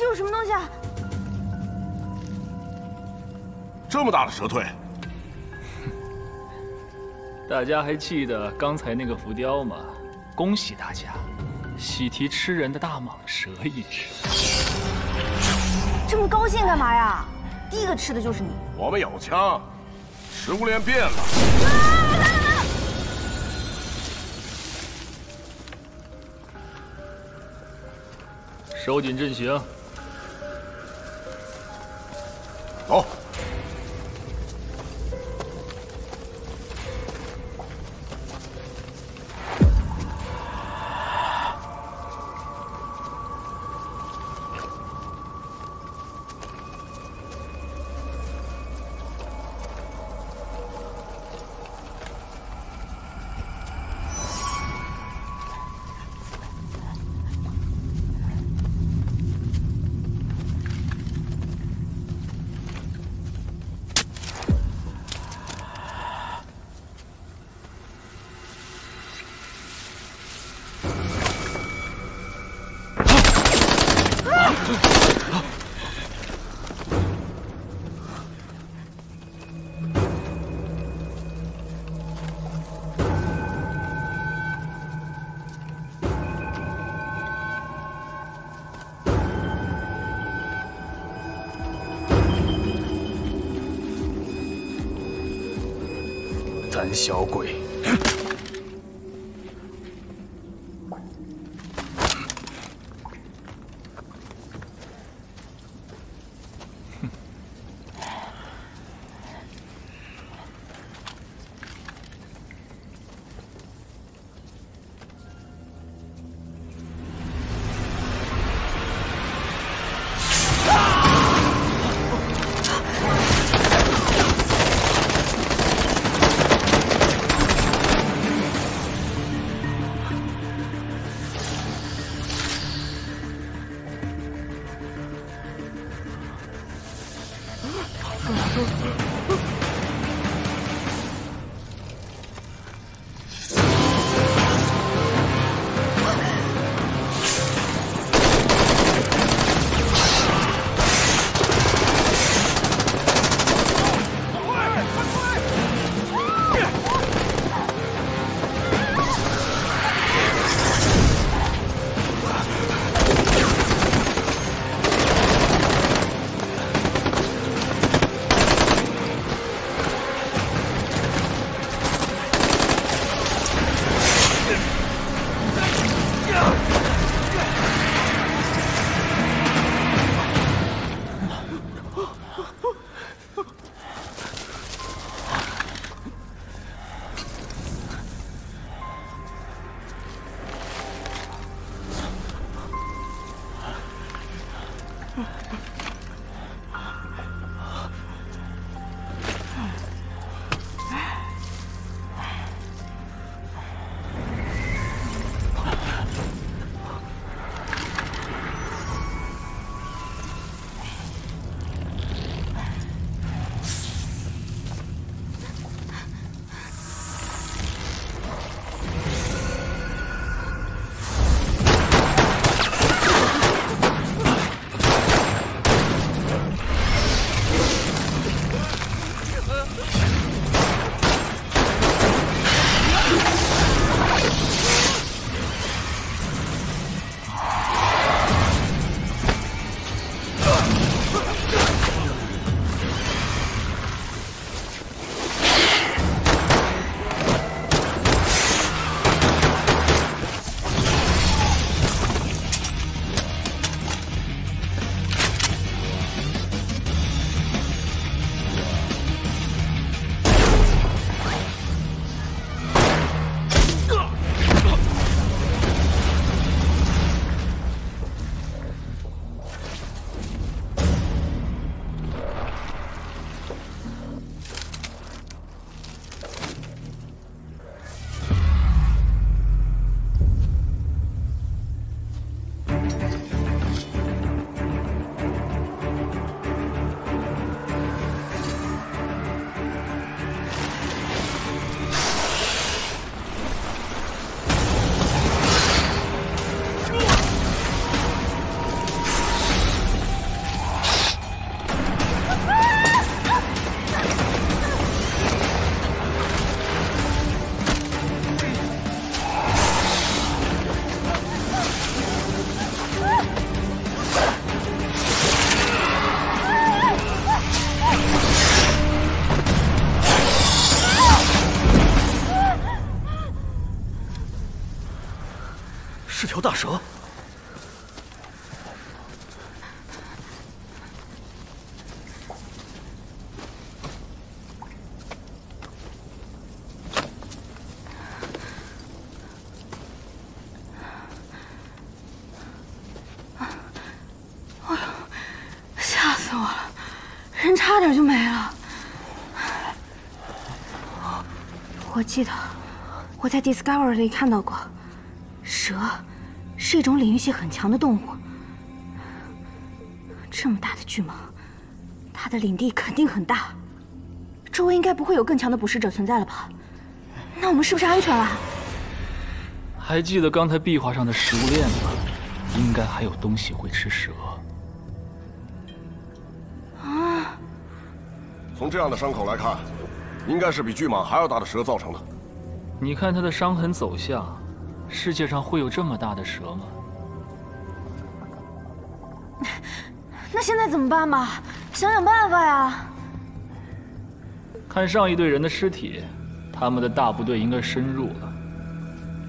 这有什么东西啊？这么大的蛇蜕，大家还记得刚才那个浮雕吗？恭喜大家，喜提吃人的大蟒蛇一只。这么高兴干嘛呀？第一个吃的就是你。我们有枪，食物链变了。啊 收紧阵型，走。胆小鬼！蛇？哎呦，吓死我了！人差点就没了。我记得我在 Discovery 里看到过。 蛇是一种领域性很强的动物，这么大的巨蟒，它的领地肯定很大，周围应该不会有更强的捕食者存在了吧？那我们是不是安全了？还记得刚才壁画上的食物链吗？应该还有东西会吃蛇。啊！从这样的伤口来看，应该是比巨蟒还要大的蛇造成的。你看它的伤痕走向。 世界上会有这么大的蛇吗？那现在怎么办嘛？想想办法呀！看上一队人的尸体，他们的大部队应该深入了。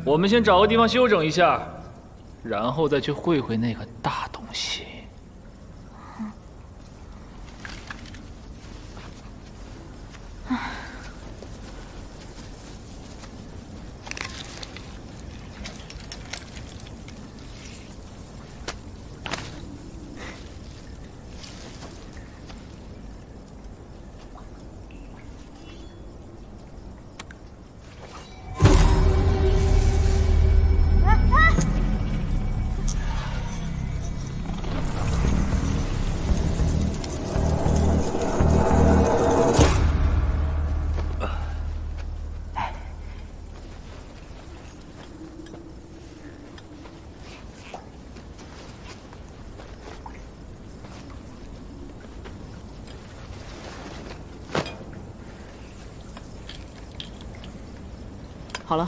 我们先找个地方休整一下，然后再去会会那个大东西。嗯 好了。